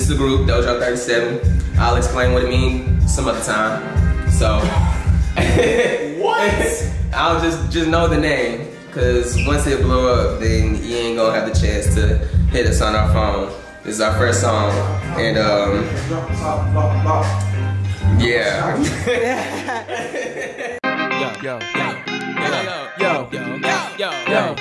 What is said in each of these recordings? This is the group, Dojo 37. I'll explain what it means some other time. So, what? I'll just know the name. Cause once it blow up, then you ain't gonna have the chance to hit us on our phone. This is our first song, and yeah. Yo, yo, yo, yo, yo, yo, yo,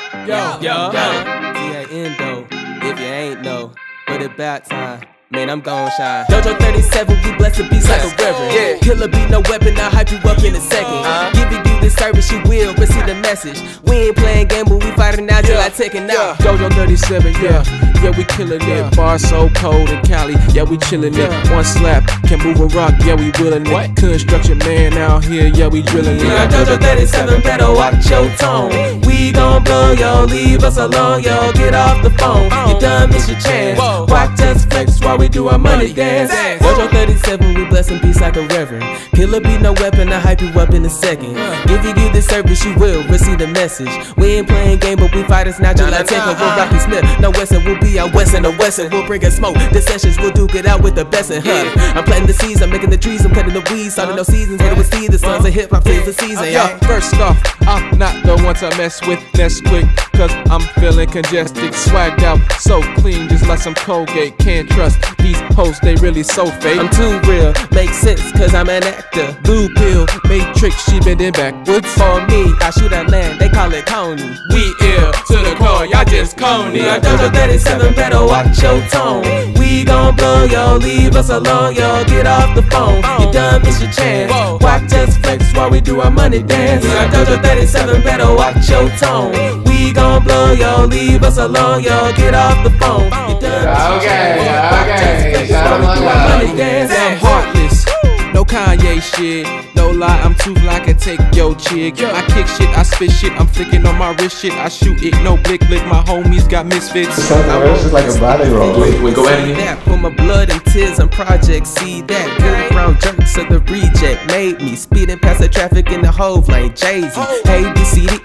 yo, yo, yo. If you ain't know, but about time. Man, I'm gon' shine. Dojo 37, we blessed to be like a reverend. Yeah. Killer be no weapon, I'll hype you up in a second. Giving you the service, you will receive the message. We ain't playing game, but we fighting out till I take it out. Dojo 37, yeah. Yeah, we killin' it. Bar so cold in Cali, yeah, we chillin' it. One slap, can move a rock, yeah, we willin' it. What? Construction man out here, yeah, we drillin' it. Yeah, Dojo 37, better watch your tone. We gon' blow, yo, leave us alone, yo, get off the phone. You done miss your chance. Watch us flex while we do our money dance. Dojo 37, we blessin' peace like a reverend. Killer be no weapon, I'll hype you up in a second. If you give the service, you will receive the message. We ain't playing game, but we fighters now, just like Tanko or Rocky Smith. No Wesson, we'll be out Wesson or Wesson. We'll bring a smoke, the sessions, we'll duke it out with the best and huh. I'm planting the seeds, I'm making the trees, I'm cutting the weeds. Starting no seasons, hit it with seeds, the sons of hip hop is the season. Yeah, first off, I'm not the one to mess with Nesquik, cause I'm feeling congested, swagged out, so clean, just like some Colgate. Can't trust these posts, they really so fake. I'm too real, makes sense, cause I'm an actor. Blue pill, matrix, she bending backwards. For me, I shoot at land, they call it Coney. We ill to the core, y'all just Coney. Dojo 37, better watch your tone. We gon' blow, yo, leave us alone, yo, get off the phone. You done miss your chance. Watch us flex while we do our money dance. Dojo 37, better watch your tone. We gon' blow, yo, leave us alone, yo, get off the phone. You done miss your chance. I'm heartless, no Kanye shit. No lie, I'm too fly, I can take yo chick. I kick shit, I spit shit, I'm flicking on my wrist shit. I shoot it, no blick lick, my homies got misfits. It's just like a body roll. Wait, go ahead again. For my blood and tears on Project C. That good brown jerks of the reject made me speeding past the traffic in the hove lane. Jay-Z, hey, B, C, D, E.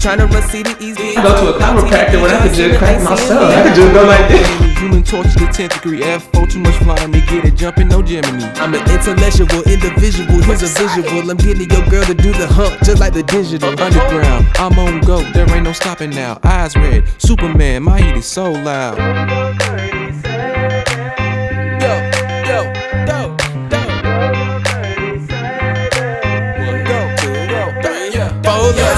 Tryna run CDEs, go to a chiropractor when I could just crack myself. I could just go like this. Human torch to 10th degree, F4 too much flying, me get it jumping, no Gemini. I'm an intellectual, individual, here's a visual. I'm getting your girl to do the hump, just like the digital. Underground, I'm on go, there ain't no stopping now. Eyes red, Superman, my heat is so loud. Yo, yo, yo.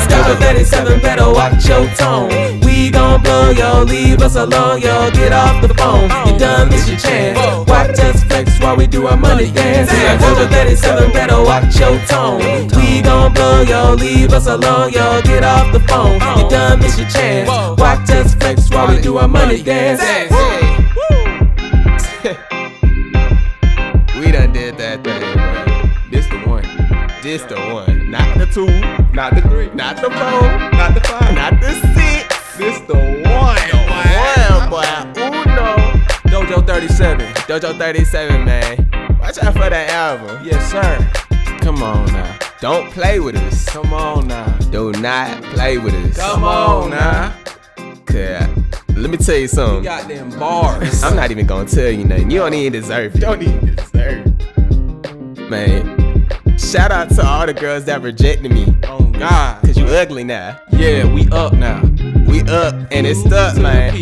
Dojo 37, better watch your tone. We gon' blow, yo, leave us alone, yo, get off the phone. You done miss your chance. Watch us flex while we do our money dance. Dojo 37, better watch your tone. We gon' blow, yo, leave us alone, yo, get off the phone. You done miss your chance. Watch us flex while we do our money dance. We done did that thing, bro. This the one. This the one. Not the two, not the three, not the four, not the five, not the six. This the one, boy. Uno. Dojo 37. Dojo 37, man. Watch out for that album. Yes, sir. Come on now. Don't play with us. Come on now. Do not play with us. Come on now. Let me tell you something. You got them bars. I'm not even gonna tell you nothing. You don't even deserve it. Don't even deserve it. Man, shout out to all the girls that rejected me. Oh, God. Cause you ugly now. Yeah, we up now. We up and it's stuck, man.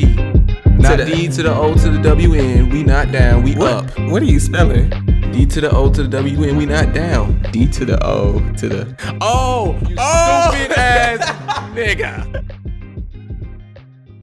Not D to the O to the WN, we not down, we up. What are you spelling? D to the O to the WN, we not down. D to the O to the. Oh, you stupid ass nigga.